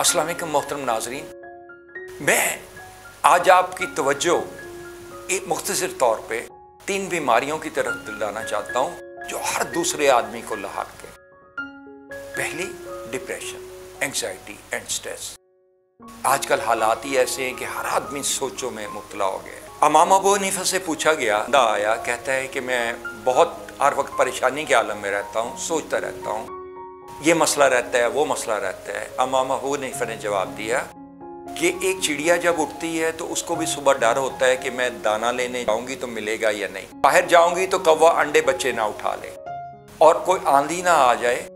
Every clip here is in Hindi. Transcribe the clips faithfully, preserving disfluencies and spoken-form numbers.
अस्सलाम वालेकुम मोहतरम नाजरीन, मैं आज आपकी तवज्जो एक मुख्तसर तौर पे तीन बीमारियों की तरफ दिलाना चाहता हूँ जो हर दूसरे आदमी को लाहक है। पहली डिप्रेशन, एंग्जाइटी एंड स्ट्रेस। आजकल हालात ही ऐसे हैं कि हर आदमी सोचों में मुबतला हो गया है। इमाम अबू हनीफा से पूछा गया, ना आया कहता है कि मैं बहुत हर वक्त परेशानी के आलम में रहता हूँ, सोचता रहता हूँ, ये मसला रहता है, वो मसला रहता है। इमाम अबू हनीफा ने जवाब दिया कि एक चिड़िया जब उठती है तो उसको भी सुबह डर होता है कि मैं दाना लेने जाऊंगी तो मिलेगा या नहीं, बाहर जाऊंगी तो कौवा अंडे बच्चे ना उठा ले और कोई आंधी ना आ जाए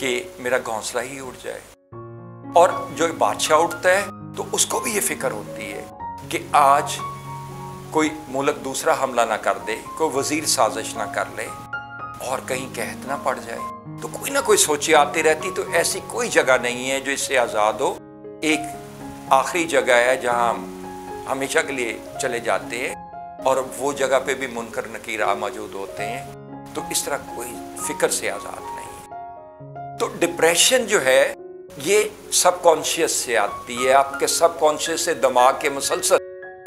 कि मेरा घोंसला ही उठ जाए। और जो बादशाह उठता है तो उसको भी ये फिक्र होती है कि आज कोई मुल्क दूसरा हमला ना कर दे, कोई वजीर साजिश ना कर ले और कहीं कहत ना पड़ जाए, तो कोई ना कोई सोचे आती रहती। तो ऐसी कोई जगह नहीं है जो इससे आज़ाद हो। एक आखिरी जगह है जहाँ हम हमेशा के लिए चले जाते हैं और वो जगह पे भी मुनकर नकीर मौजूद होते हैं। तो इस तरह कोई फिक्र से आज़ाद नहीं है। तो डिप्रेशन जो है ये सबकॉन्शियस से आती है। आपके सबकॉन्शियस से दिमाग के मुसलसल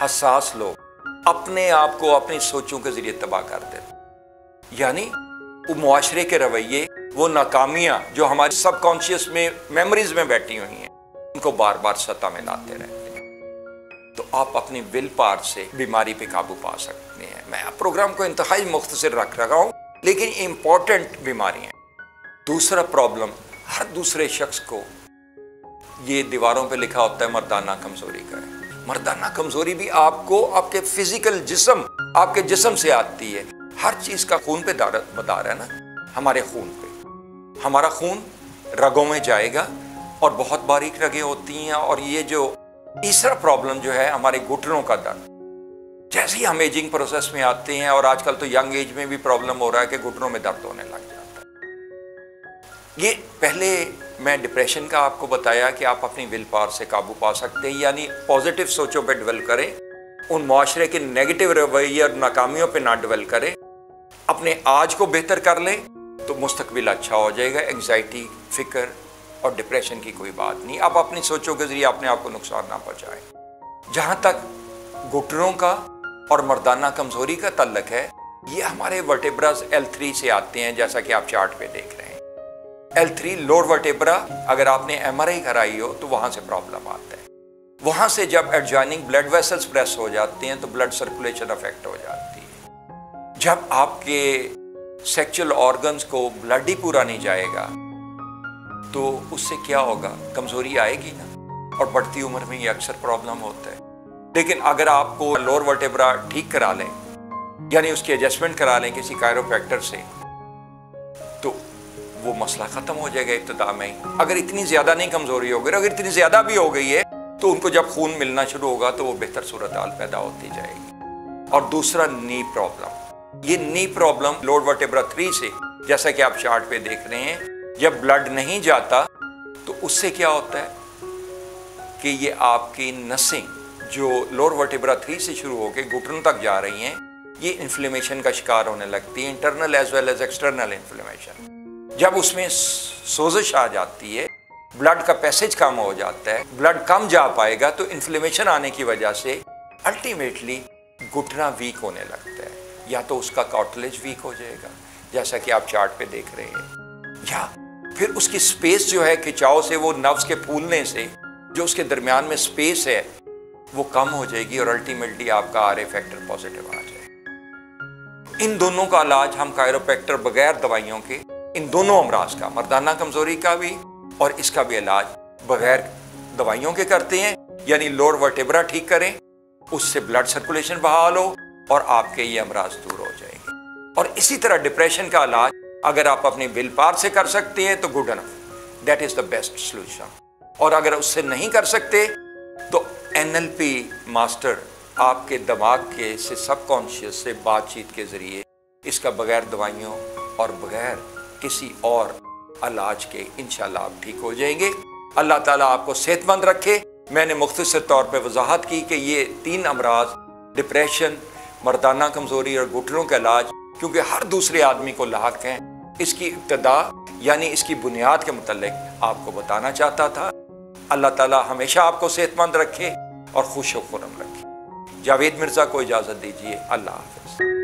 हसास लोग अपने आप को अपनी सोचों के जरिए तबाह कर देते, यानी वो मुआशरे के रवैये, वो नाकामियाँ जो हमारे सबकॉन्शियस में मेमोरीज में बैठी हुई हैं, उनको बार बार सतह में लाते रहते हैं। तो आप अपनी विल पावर से बीमारी पे काबू पा सकते हैं। मैं प्रोग्राम को इंतहाई मुख्तसर रख रहा हूँ, लेकिन इम्पॉर्टेंट बीमारियाँ। दूसरा प्रॉब्लम, हर दूसरे शख्स को ये दीवारों पे लिखा होता है मर्दाना कमजोरी का है। मर्दाना कमजोरी भी आपको आपके फिजिकल जिसम आपके जिसम से आती है। हर चीज़ का खून पे मदार है ना, हमारे खून पे। हमारा खून रगों में जाएगा और बहुत बारीक रगें होती हैं। और ये जो तीसरा प्रॉब्लम जो है हमारे घुटनों का दर्द, जैसे ही हम एजिंग प्रोसेस में आते हैं और आजकल तो यंग एज में भी प्रॉब्लम हो रहा है कि घुटनों में दर्द होने लग जाता है। ये पहले मैं डिप्रेशन का आपको बताया कि आप अपनी विल पावर से काबू पा सकते हैं, यानी पॉजिटिव सोचों पर डिवेल करें, उन माशरे के नेगेटिव रवैये और नाकामियों पर ना डिवेल करें, अपने आज को बेहतर कर लें तो मुस्तकबिल अच्छा हो जाएगा। एंग्जाइटी, फिक्र और डिप्रेशन की कोई बात नहीं। आप अपनी सोचों के जरिए अपने आप को नुकसान ना पहुँचाएं। जहाँ तक घुटनों का और मर्दाना कमजोरी का तल्लक है, ये हमारे वर्टेब्रास एल थ्री से आते हैं, जैसा कि आप चार्ट पे देख रहे हैं। एल थ्री लोअर वर्टेब्रा, अगर आपने एमआरआई कराई हो तो वहाँ से प्रॉब्लम आता है। वहाँ से जब एडजॉइनिंग ब्लड वेसल्स प्रेस हो जाते हैं तो ब्लड सर्कुलेशन अफेक्ट हो जाती है। जब आपके सेक्सुअल ऑर्गन्स को ब्लड ही पूरा नहीं जाएगा तो उससे क्या होगा, कमजोरी आएगी ना, और बढ़ती उम्र में ये अक्सर प्रॉब्लम होता है। लेकिन अगर आपको लोअर वर्टेब्रा ठीक करा लें, यानी उसकी एडजस्टमेंट करा लें किसी कायरोप्रैक्टर से, तो वो मसला खत्म हो जाएगा इब्तदा में ही। अगर इतनी ज्यादा नहीं कमजोरी हो गई, अगर इतनी ज्यादा भी हो गई है तो उनको जब खून मिलना शुरू होगा तो वो बेहतर सूरत हाल पैदा होती जाएगी। और दूसरा नी प्रॉब्लम, ये knee problem lower vertebra three से, जैसा कि आप चार्ट पे देख रहे हैं, जब ब्लड नहीं जाता तो उससे क्या होता है कि ये आपकी नसें जो लोअर वर्टेब्रा थ्री से शुरू होकर घुटन तक जा रही हैं, ये इन्फ्लेमेशन का शिकार होने लगती है, internal as well as external inflammation. जब उसमें सोजिश आ जाती है, ब्लड का पैसेज कम हो जाता है, ब्लड कम जा पाएगा तो इन्फ्लेमेशन आने की वजह से अल्टीमेटली घुटना वीक होने लगता है, या तो उसका कार्टिलेज वीक हो जाएगा, जैसा कि आप चार्ट पे देख रहे हैं, या फिर उसकी स्पेस जो है खिंचाव से, वो नर्व्स के फूलने से जो उसके दरमियान में स्पेस है वो कम हो जाएगी और अल्टीमेटली आपका आरए फैक्टर पॉजिटिव आ जाएगा। इन दोनों का इलाज हम कायरोप्रैक्टर बगैर दवाइयों के, इन दोनों अमराज का, मर्दाना कमजोरी का भी और इसका भी इलाज बगैर दवाइयों के करते हैं, यानी लोअर वर्टेब्रा ठीक करें, उससे ब्लड सर्कुलेशन बहाल हो और आपके ये अमराज दूर हो जाएंगे। और इसी तरह डिप्रेशन का इलाज अगर आप अपने विल पावर से कर सकते हैं तो good enough, that is the best solution. और अगर उससे नहीं कर सकते तो एनएलपी मास्टर आपके दिमाग के से सबकॉन्शियस से बातचीत के जरिए इसका बगैर दवाइयों और बगैर किसी और इलाज के इंशाल्लाह आप ठीक हो जाएंगे। अल्लाह ताला आपको सेहतमंद रखे। मैंने मुख्तसर तौर पर वजाहत की कि ये तीन अमराज, डिप्रेशन, मर्दाना कमजोरी और घुटनों का इलाज, क्योंकि हर दूसरे आदमी को लाहक है, इसकी इब्तदा यानी इसकी बुनियाद के मुतालिक आपको बताना चाहता था। अल्लाह ताला हमेशा आपको सेहतमंद रखे और खुश व खुरम रखे। जावेद मिर्ज़ा को इजाज़त दीजिए। अल्लाह हाफ़िज़।